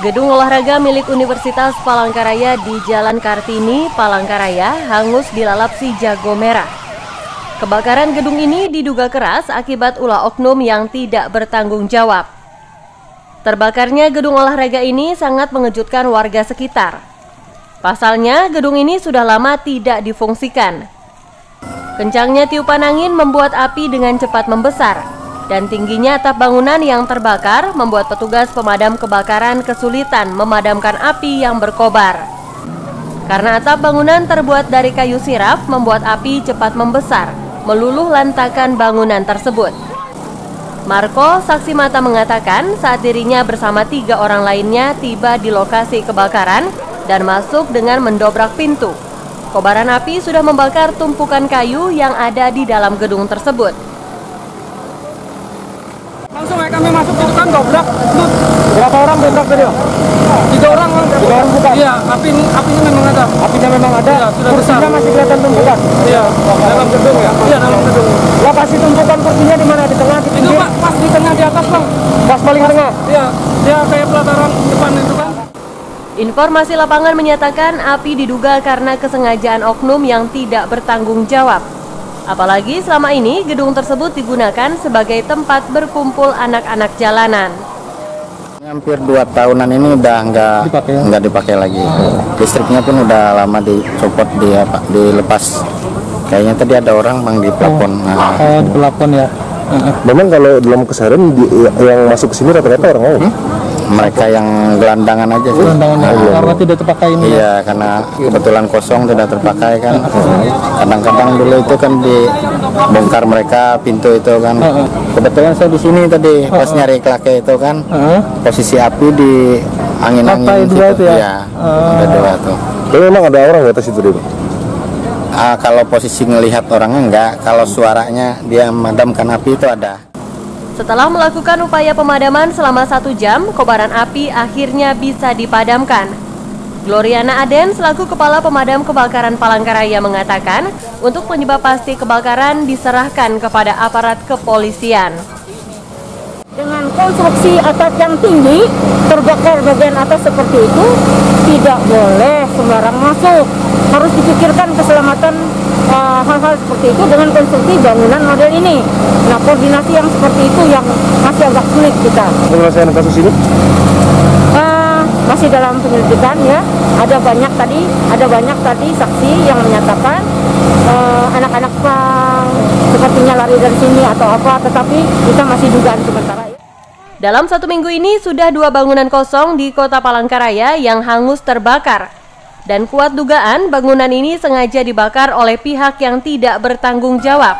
Gedung olahraga milik Universitas Palangkaraya di Jalan Kartini, Palangkaraya hangus dilalap si jago merah. Kebakaran gedung ini diduga keras akibat ulah oknum yang tidak bertanggung jawab. Terbakarnya gedung olahraga ini sangat mengejutkan warga sekitar. Pasalnya, gedung ini sudah lama tidak difungsikan. Kencangnya tiupan angin membuat api dengan cepat membesar. Dan tingginya atap bangunan yang terbakar membuat petugas pemadam kebakaran kesulitan memadamkan api yang berkobar. Karena atap bangunan terbuat dari kayu sirap, membuat api cepat membesar, meluluh lantakan bangunan tersebut. Marco, saksi mata, mengatakan saat dirinya bersama 3 orang lainnya tiba di lokasi kebakaran dan masuk dengan mendobrak pintu. Kobaran api sudah membakar tumpukan kayu yang ada di dalam gedung tersebut. Langsung kami masuk itu kan dobrak. Berapa orang dobrak tadi? 3 orang. 3 orang bukan? Iya, apinya memang ada. Apinya memang ada. Iya, sudah besar. Kursinya masih kelihatan tumpukan. Iya, dalam gedung ya. Iya, dalam gedung. Lah pasti tumpukan kursinya di mana? Di tengah, di pinggir. Itu Pak, pas di tengah di atas, Bang. Pas paling tengah. Iya, dia kayak pelataran depan itu kan. Informasi lapangan menyatakan api diduga karena kesengajaan oknum yang tidak bertanggung jawab. Apalagi selama ini gedung tersebut digunakan sebagai tempat berkumpul anak-anak jalanan. Hampir 2 tahunan ini udah nggak dipakai lagi. Listriknya pun udah lama dicopot, dilepas. Kayaknya tadi ada orang bang di pelafon. Di pelafon ya. Memang kalau dalam keseharian yang masuk ke sini rata-rata orang awam. Mereka yang gelandangan aja sih. Karena tidak terpakai ini. Iya, karena kebetulan kosong tidak terpakai kan. Kadang-kadang dulu itu kan dibongkar mereka pintu itu kan. Kebetulan saya di sini tadi pas nyari klake itu kan. Posisi api di angin-angin situ ya. Iya, ada 2 tuh. Tapi memang ada orang di atas itu dulu. Kalau posisi ngelihat orangnya enggak, kalau suaranya dia memadamkan api itu ada. Setelah melakukan upaya pemadaman selama 1 jam, kobaran api akhirnya bisa dipadamkan. Gloriana Aden selaku Kepala Pemadam Kebakaran Palangkaraya mengatakan, untuk penyebab pasti kebakaran diserahkan kepada aparat kepolisian. Dengan konstruksi atap yang tinggi, terbakar bagian atas seperti itu, tidak boleh sembarang masuk. Harus dipikirkan keselamatan hal-hal seperti itu dengan konstruksi bangunan model ini. Nah, koordinasi yang seperti itu yang masih agak sulit kita. Penyelesaian kasus ini? Masih dalam penyelidikan ya. Ada banyak tadi saksi yang menyatakan anak-anak sepertinya lari dari sini atau apa, tetapi kita masih dugaan sementara. Dalam 1 minggu ini sudah 2 bangunan kosong di Kota Palangkaraya yang hangus terbakar. Dan kuat dugaan bangunan ini sengaja dibakar oleh pihak yang tidak bertanggung jawab.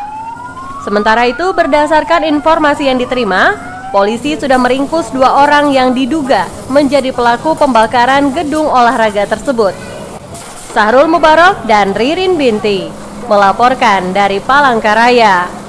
Sementara itu berdasarkan informasi yang diterima, polisi sudah meringkus 2 orang yang diduga menjadi pelaku pembakaran gedung olahraga tersebut. Sahrul Mubarak dan Ririn Binti melaporkan dari Palangkaraya.